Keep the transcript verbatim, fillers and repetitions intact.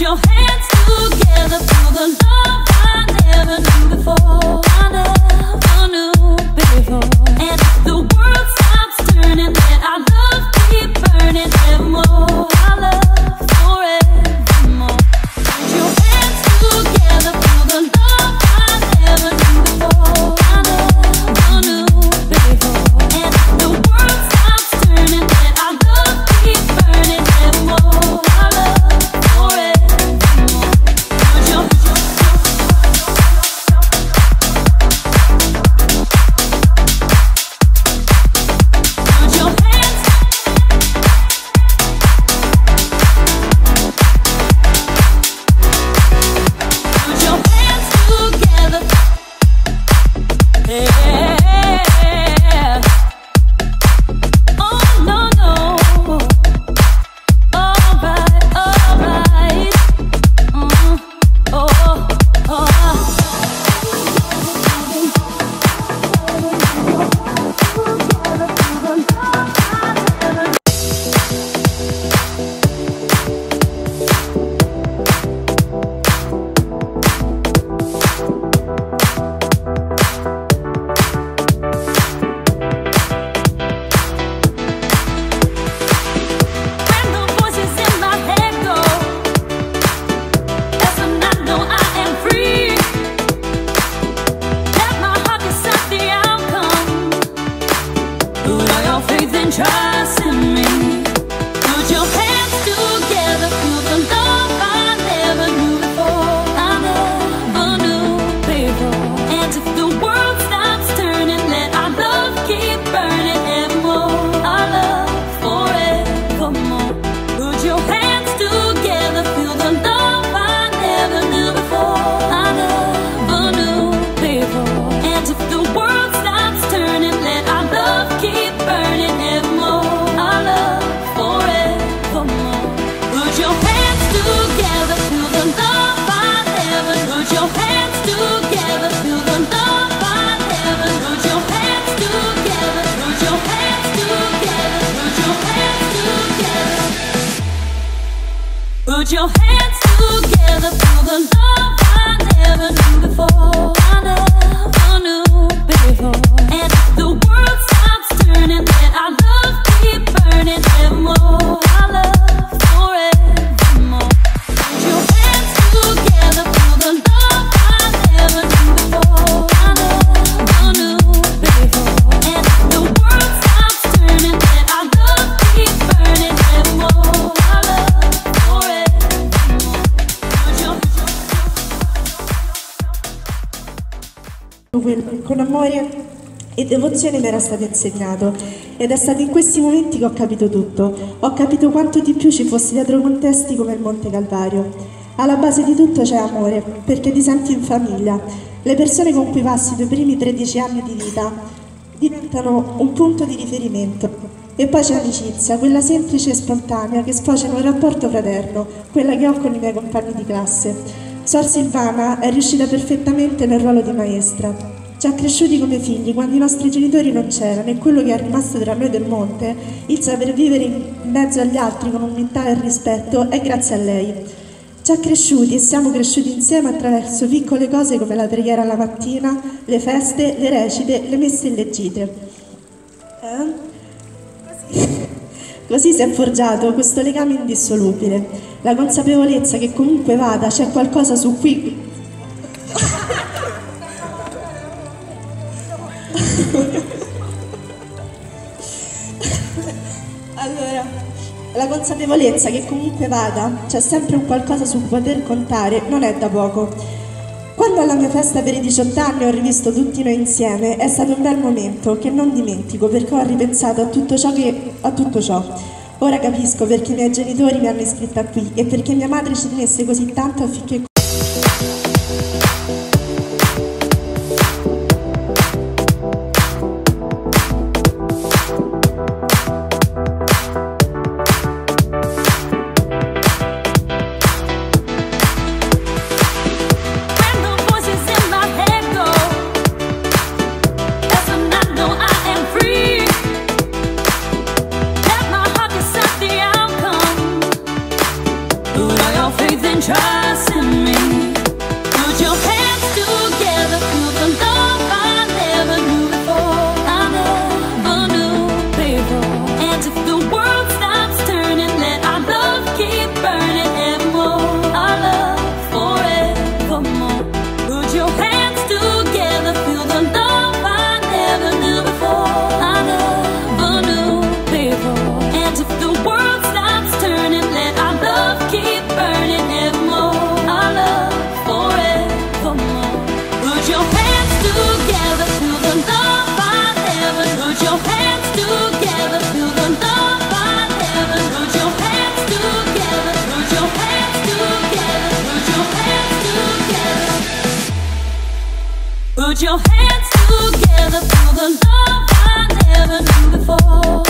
Put your hands together for the love I never knew before. I never knew before. And if the world stops turning, let our love keep burning evermore. Our love forevermore. Put your hands together for the love I never knew before. I never knew before. And if the world stops turning, let our love keep burning evermore. Our love. Con amore e devozione mi era stato insegnato ed è stato in questi momenti che ho capito tutto, ho capito quanto di più ci fosse dietro contesti come il Monte Calvario. Alla base di tutto c'è amore, perché ti senti in famiglia. Le persone con cui passi i tuoi primi tredici anni di vita diventano un punto di riferimento. E poi c'è l'amicizia, quella semplice e spontanea che sfocia in un rapporto fraterno, quella che ho con i miei compagni di classe. Sor Silvana è riuscita perfettamente nel ruolo di maestra. Ci ha cresciuti come figli quando i nostri genitori non c'erano e quello che è rimasto tra noi del monte, il saper vivere in mezzo agli altri con umiltà e rispetto, è grazie a lei. Ci ha cresciuti e siamo cresciuti insieme attraverso piccole cose come la preghiera alla mattina, le feste, le recite, le messe e le gite. Eh? Così si è forgiato questo legame indissolubile, la consapevolezza che comunque vada c'è qualcosa su cui... allora, la consapevolezza che comunque vada c'è sempre un qualcosa su cui poter contare, non è da poco. Quando alla mia festa per i diciotto anni ho rivisto tutti noi insieme, è stato un bel momento che non dimentico perché ho ripensato a tutto ciò che... a tutto ciò. Ora capisco perché i miei genitori mi hanno iscritta qui e perché mia madre ci tenesse così tanto affinché... Try. Put your hands together for the love I never knew before.